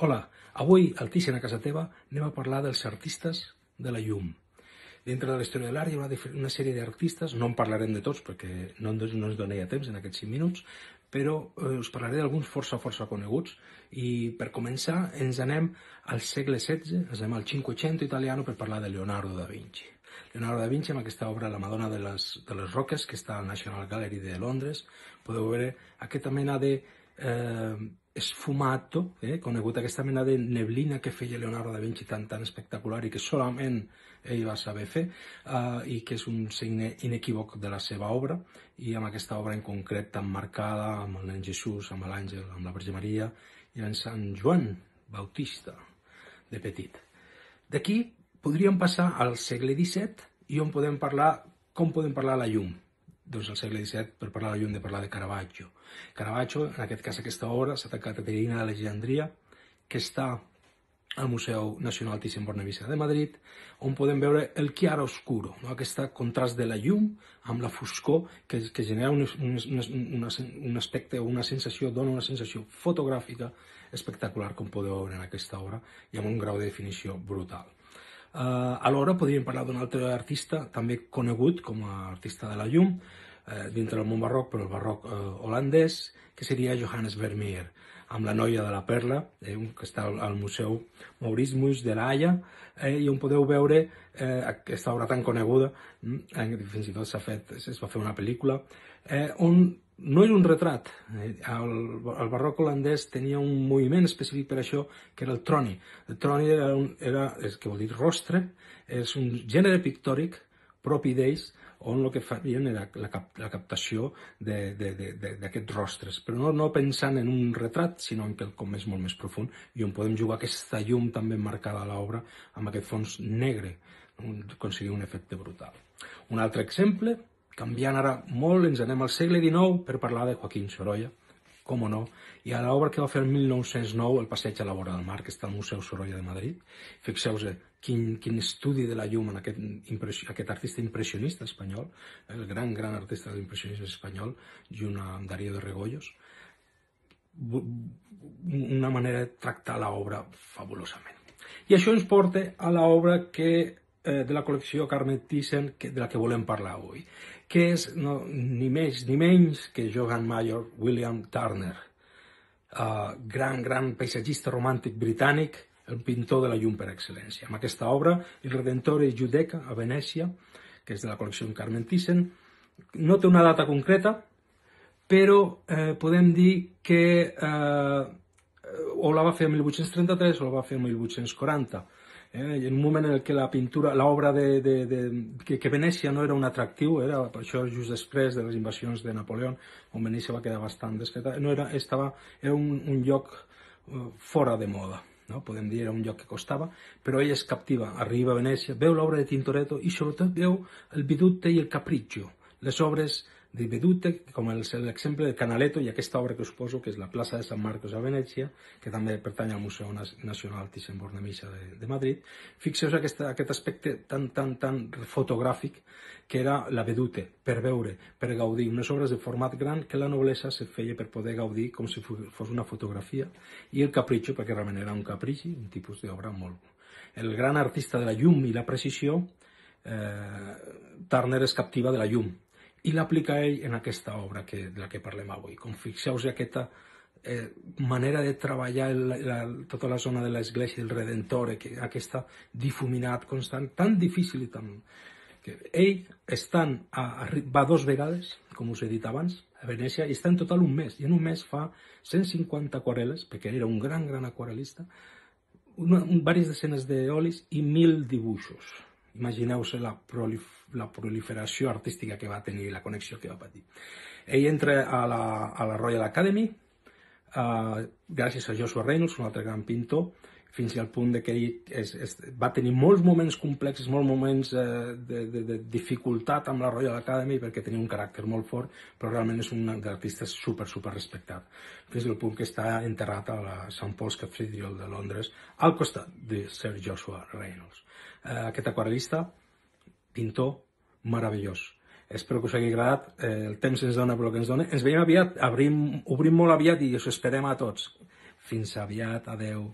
Hola, avui al Thyssen a casa teva anem a parlar dels artistes de la llum. Dintre de la història de l'art hi ha una sèrie d'artistes, no en parlarem de tots perquè no ens donaria temps en aquests 5 minuts, però us parlaré d'alguns força coneguts i per començar ens anem al segle XVI, ens anem al Cinquecento italiano per parlar de Leonardo da Vinci. Leonardo da Vinci, amb aquesta obra La Madonna de les Roques, que està al National Gallery de Londres, podeu veure aquesta mena de sfumato, conegut aquesta mena de neblina que feia Leonardo da Vinci tan espectacular i que solament ell va saber fer i que és un signe inequívoc de la seva obra, i amb aquesta obra en concret tan marcada amb el nen Jesús, amb l'àngel, amb la Verge Maria i amb Sant Joan Bautista de petit. D'aquí podríem passar al segle XVII i on podem parlar, com podem parlar la llum. Doncs al segle XVII, per parlar de la llum, de parlar de Caravaggio. Caravaggio, en aquest cas aquesta obra, Santa Caterina de Alexandria, que està al Museu Nacional Thyssen-Bornemisza de Madrid, on podem veure el chiaroscuro, aquest contrast de la llum amb la foscor que genera un aspecte o una sensació, dona una sensació fotogràfica espectacular, com podeu veure en aquesta obra, i amb un grau de definició brutal. Alhora podríem parlar d'un altre artista també conegut com a artista de la llum dintre del món barroc, però el barroc holandès, que seria Johannes Vermeer, amb la noia de la perla, que està al Museu Mauritshuis de La Haia, i on podeu veure aquesta obra tan coneguda, fins i tot es va fer una pel·lícula, on no era un retrat. El barroc holandès tenia un moviment específic per això, que era el troni. El troni era, que vol dir rostre, és un gènere pictòric propi d'ells, on el que feien era la captació d'aquests rostres, però no pensant en un retrat, sinó en quelcom és molt més profund, i on podem jugar aquesta llum també marcada a l'obra amb aquest fons negre, aconseguir un efecte brutal. Un altre exemple, canviant ara molt, ens anem al segle XIX per parlar de Joaquín Sorolla, com o no, i a l'obra que va fer el 1909, El passeig a la vora del mar, que està al Museu Sorolla de Madrid. Fixeu-vos quin estudi de la llum en aquest artista impressionista espanyol, el gran artista de l'impressionisme espanyol, junt amb Darío de Regollos. Una manera de tractar l'obra fabulosament. I això ens porta a l'obra de la col·lecció Carmen Thyssen, de la que volem parlar avui, que és ni més ni menys que Joseph Mallord William Turner, gran paisatgista romàntic britànic, el pintor de la llum per excel·lència. Amb aquesta obra, El Redentore i Giudecca, a Venècia, que és de la col·lecció Carmen Thyssen, no té una data concreta, però podem dir que o la va fer en 1833 o la va fer en 1840, en un moment en què l'obra que Venècia no era un atractiu, era per això just després de les invasions de Napoleó, on Venècia va quedar bastant desfeta, era un lloc fora de moda, podem dir, era un lloc que costava, però ell es captiva, arriba a Venècia, veu l'obra de Tintoretto i sobretot veu el vedute i el capriccio, les obres de vedute, com l'exemple de Canaletto i aquesta obra que us poso, que és la plaça de Sant Marcos a Venècia, que també pertany al Museu Nacional Thyssen-Bornemisza de Madrid. Fixeu-vos aquest aspecte tan fotogràfic que era la vedute, per veure, per gaudir, unes obres de format gran que la noblesa se feia per poder gaudir com si fos una fotografia, i el capriccio, perquè realment era un caprici, un tipus d'obra molt bo. El gran artista de la llum i la precisió, Turner es captiva de la llum, i l'aplica ell en aquesta obra de la que parlem avui. Com fixeu-vos aquesta manera de treballar tota la zona de l'església del Redentore, aquesta difuminat constant, tan difícil i tan... Ell va 2 vegades, com us he dit abans, a Venècia, i està en total un mes, i en un mes fa 150 aquarel·les, perquè era un gran aquarel·lista, diverses desenes d'olis i 1.000 dibuixos. Imagineu-se la proliferació artística que va tenir, la connexió que va patir. Ell entra a la Royal Academy, gràcies a Joshua Reynolds, un altre gran pintor, fins al punt que ell va tenir molts moments complexos, molts moments de dificultat amb la Royal Academy, perquè tenia un caràcter molt fort, però realment és un artista super respectat. Fins al punt que està enterrat a la St. Paul's Cathedral de Londres, al costat de Sir Joshua Reynolds. Aquest aquarel·lista, pintor, meravellós. Espero que us hagi agradat. El temps ens dona pel que ens dona. Ens veiem aviat, obrim molt aviat i us esperem a tots. Fins aviat, adeu.